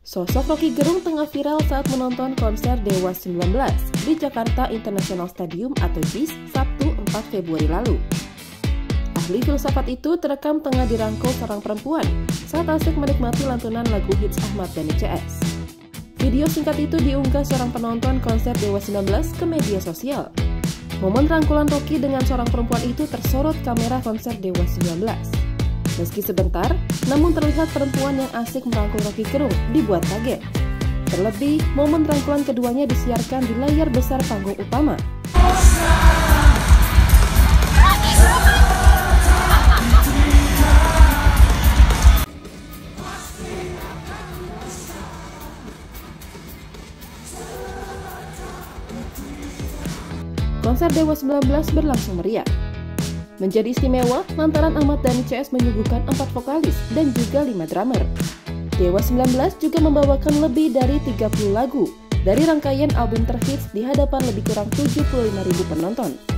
Sosok Rocky Gerung tengah viral saat menonton konser Dewa 19 di Jakarta International Stadium atau JIS Sabtu 4 Februari lalu. Ahli filsafat itu terekam tengah dirangkul seorang perempuan saat asik menikmati lantunan lagu hits Ahmad Dhani CS. Video singkat itu diunggah seorang penonton konser Dewa 19 ke media sosial. Momen rangkulan Rocky dengan seorang perempuan itu tersorot kamera konser Dewa 19. Meski sebentar, namun terlihat perempuan yang asik merangkul Rocky Gerung dibuat kaget. Terlebih, momen rangkulan keduanya disiarkan di layar besar panggung utama. Konser Dewa 19 berlangsung meriah. Menjadi istimewa lantaran Ahmad Dhani CS menyuguhkan 4 vokalis dan juga 5 drummer. Dewa 19 juga membawakan lebih dari 30 lagu dari rangkaian album terhits di hadapan lebih kurang 75.000 penonton.